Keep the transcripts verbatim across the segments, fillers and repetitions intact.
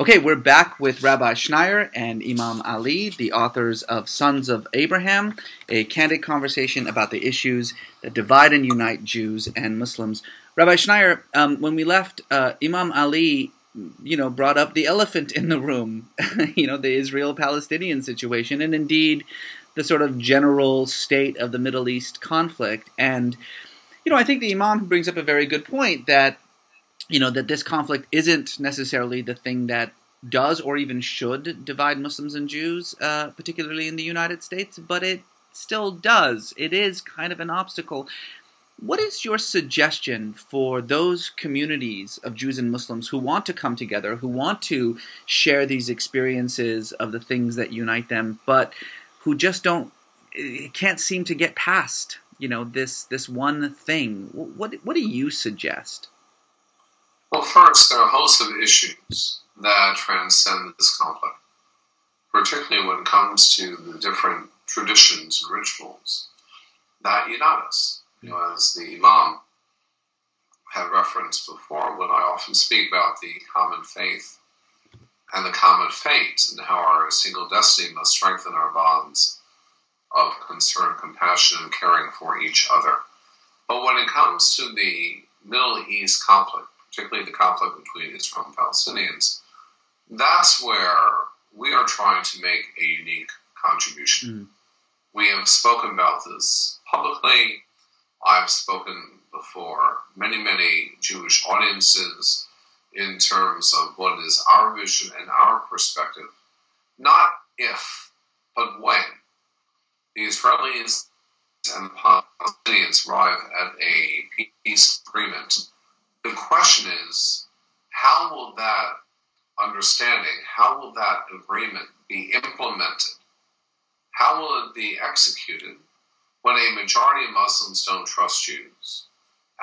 Okay, we're back with Rabbi Schneier and Imam Ali, the authors of Sons of Abraham, a candid conversation about the issues that divide and unite Jews and Muslims. Rabbi Schneier, um, when we left, uh, Imam Ali, you know, brought up the elephant in the room, you know, the Israel-Palestinian situation, and indeed the sort of general state of the Middle East conflict. And, you know, I think the Imam brings up a very good point that you know, that this conflict isn't necessarily the thing that does or even should divide Muslims and Jews, uh, particularly in the United States, but it still does. It is kind of an obstacle. What is your suggestion for those communities of Jews and Muslims who want to come together, who want to share these experiences of the things that unite them, but who just don't, can't seem to get past, you know, this, this one thing? What, what do you suggest? Well, first, there are a host of issues that transcend this conflict, particularly when it comes to the different traditions and rituals that unite us. You know, as the Imam had referenced before, when I often speak about the common faith and the common fate and how our single destiny must strengthen our bonds of concern, compassion, and caring for each other. But when it comes to the Middle East conflict, particularly the conflict between Israel and Palestinians, that's where we are trying to make a unique contribution. Mm. We have spoken about this publicly. I've spoken before many, many Jewish audiences in terms of what is our vision and our perspective, not if, but when the Israelis and the Palestinians arrive at a peace agreement. The question is, how will that understanding, how will that agreement be implemented? How will it be executed when a majority of Muslims don't trust Jews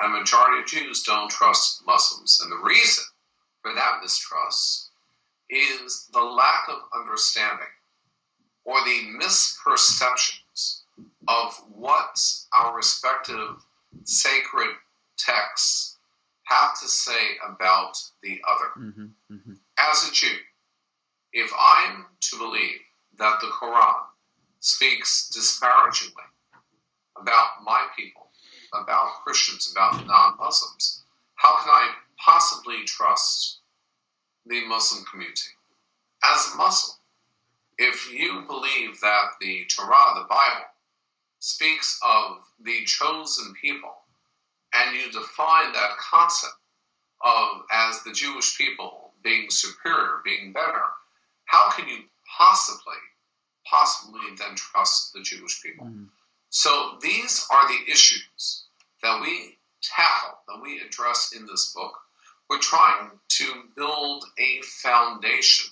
and a majority of Jews don't trust Muslims? And the reason for that mistrust is the lack of understanding or the misperceptions of what our respective sacred texts have to say about the other. Mm-hmm, mm-hmm. As a Jew, if I'm to believe that the Quran speaks disparagingly about my people, about Christians, about non-Muslims, how can I possibly trust the Muslim community? As a Muslim, if you believe that the Torah, the Bible, speaks of the chosen people, and you define that concept of as the Jewish people being superior, being better, how can you possibly, possibly then trust the Jewish people? Mm. So these are the issues that we tackle, that we address in this book. We're trying to build a foundation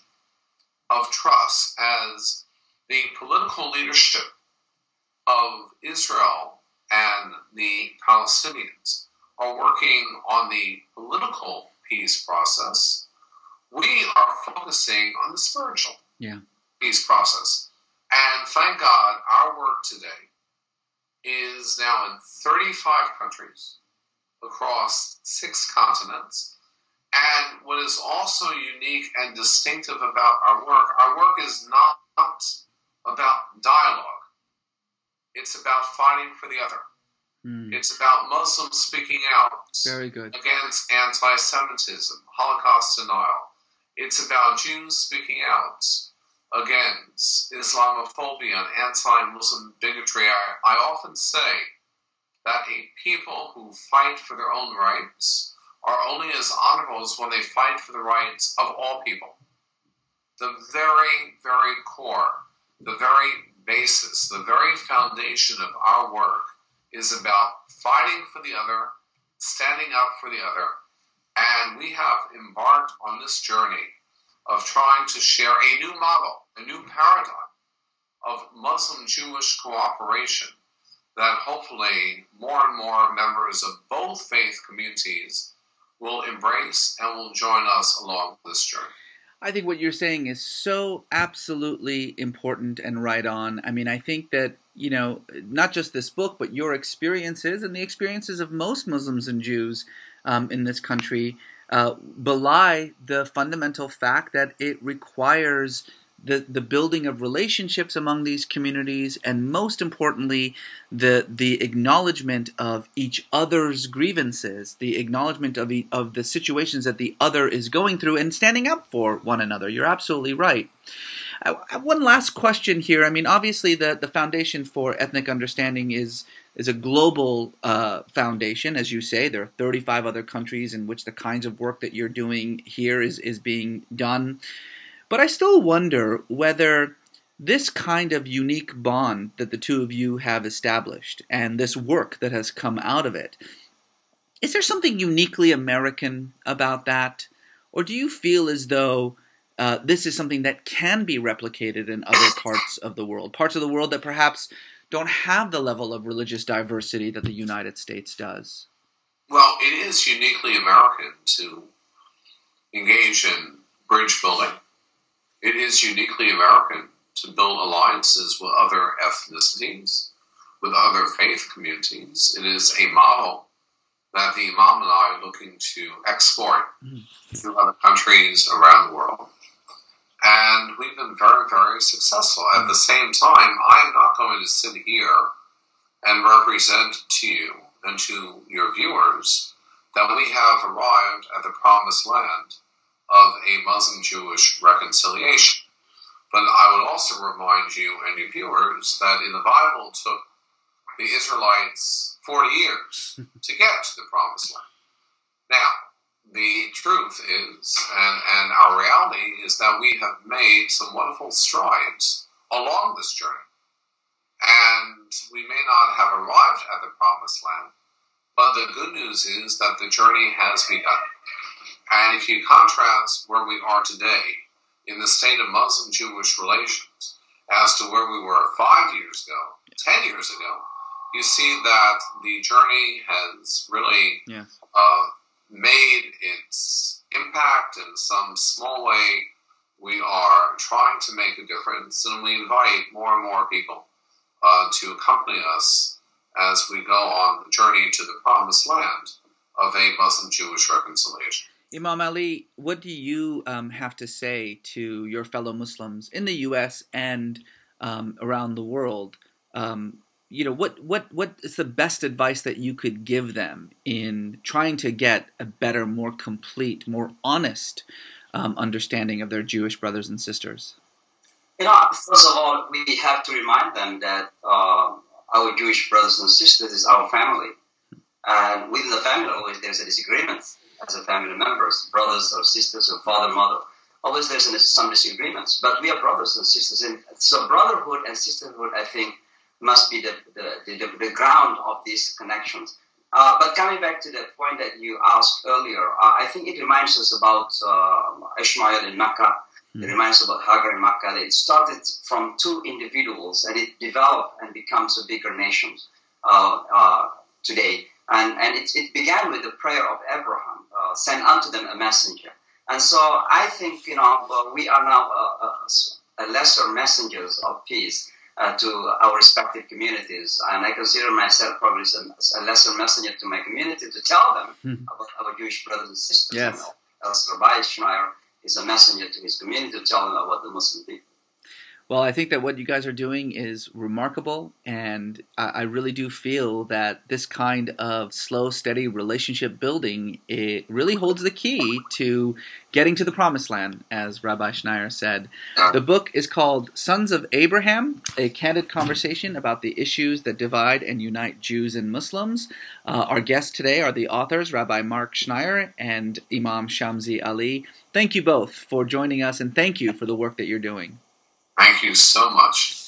of trust as the political leadership of Israel and the Palestinians are working on the political peace process. We are focusing on the spiritual yeah. peace process. And thank God our work today is now in thirty-five countries across six continents. And what is also unique and distinctive about our work, our work is not about dialogue. It's about fighting for the other. Mm. It's about Muslims speaking out Very good. against anti-Semitism, Holocaust denial. It's about Jews speaking out against Islamophobia and anti-Muslim bigotry. I, I often say that a people who fight for their own rights are only as honorable as when they fight for the rights of all people. The very, very core, the very basis, the very foundation of our work is about fighting for the other, standing up for the other, and we have embarked on this journey of trying to share a new model, a new paradigm of Muslim-Jewish cooperation that hopefully more and more members of both faith communities will embrace and will join us along this journey. I think what you're saying is so absolutely important and right on. I mean, I think that, you know, not just this book, but your experiences and the experiences of most Muslims and Jews um, in this country uh, belie the fundamental fact that it requires the, the building of relationships among these communities, and most importantly, the the acknowledgement of each other's grievances, the acknowledgement of the, of the situations that the other is going through, and standing up for one another. You're absolutely right. I, one last question here. I mean, obviously, the, the Foundation for Ethnic Understanding is is a global uh, foundation, as you say. There are thirty-five other countries in which the kinds of work that you're doing here is, is being done. But I still wonder whether this kind of unique bond that the two of you have established and this work that has come out of it, is there something uniquely American about that? Or do you feel as though Uh, this is something that can be replicated in other parts of the world, parts of the world that perhaps don't have the level of religious diversity that the United States does? Well, it is uniquely American to engage in bridge building. It is uniquely American to build alliances with other ethnicities, with other faith communities. It is a model that the Imam and I are looking to export to other countries around the world. And we've been very, very successful. At the same time, I'm not going to sit here and represent to you and to your viewers that we have arrived at the promised land of a Muslim-Jewish reconciliation. But I would also remind you and your viewers that in the Bible it took the Israelites forty years to get to the promised land. Now, the truth is, and, and our reality, is that we have made some wonderful strides along this journey. And we may not have arrived at the promised land, but the good news is that the journey has begun. And if you contrast where we are today in the state of Muslim-Jewish relations as to where we were five years ago, ten years ago, you see that the journey has really yeah. uh, made its impact in some small way. We are trying to make a difference, and we invite more and more people uh, to accompany us as we go on the journey to the promised land of a Muslim-Jewish reconciliation. Imam Ali, what do you um, have to say to your fellow Muslims in the U S and um, around the world? Um, you know, what, what, what is the best advice that you could give them in trying to get a better, more complete, more honest um, understanding of their Jewish brothers and sisters? You know, first of all, we have to remind them that uh, our Jewish brothers and sisters is our family. And within the family, always there's a disagreement as a family members, brothers or sisters or father, mother. Always there's some disagreements, but we are brothers and sisters. And so brotherhood and sisterhood, I think, must be the, the, the, the ground of these connections. Uh, but coming back to the point that you asked earlier, uh, I think it reminds us about uh, Ishmael in Makkah. It reminds us about Hagar in Makkah. It started from two individuals, and it developed and becomes a bigger nation uh, uh, today. And, and it, it began with the prayer of Abraham, uh, send unto them a messenger. And so I think, you know, we are now a, a, a lesser messengers of peace Uh, to our respective communities, and I consider myself probably as a, a lesser messenger to my community to tell them mm-hmm. about our Jewish brothers and sisters. Yes. You know, as Rabbi Schneier is a messenger to his community to tell them about the Muslim people. Well, I think that what you guys are doing is remarkable, and I, I really do feel that this kind of slow, steady relationship building, it really holds the key to getting to the promised land, as Rabbi Schneier said. The book is called Sons of Abraham, a candid conversation about the issues that divide and unite Jews and Muslims. Uh, our guests today are the authors, Rabbi Mark Schneier and Imam Shamsi Ali. Thank you both for joining us, and thank you for the work that you're doing. Thank you so much.